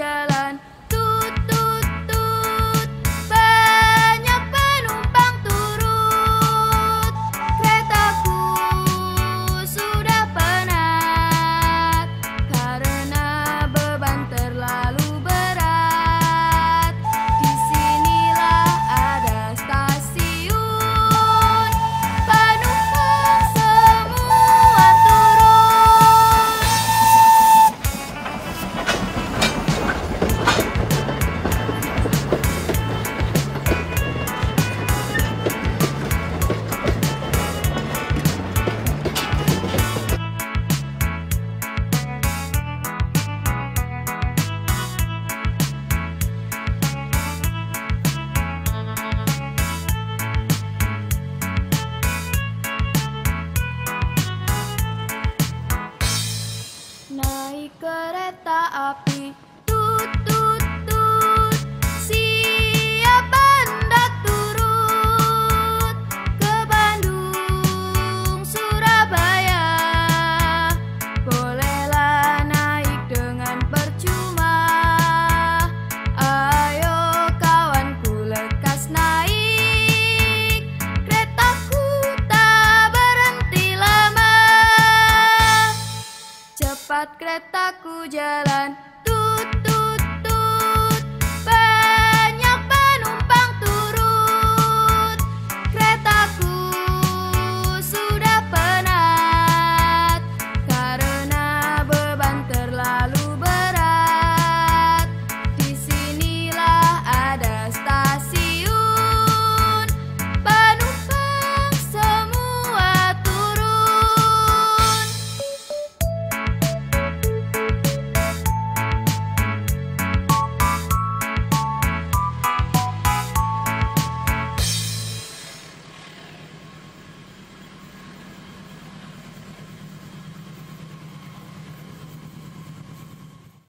jalan. Tut tut tut, banyak penumpang turut. Keretaku sudah penat karena beban terlalu berat. Disinilah ada stasiun, penumpang semua turun. Naik kereta api, tut tut tut, siap hendak turut ke Bandung, Surabaya. Bolehlah naik dengan percuma. Ayo kawanku lekas naik, keretaku tak berhenti lama. Cepat keretaku jalan.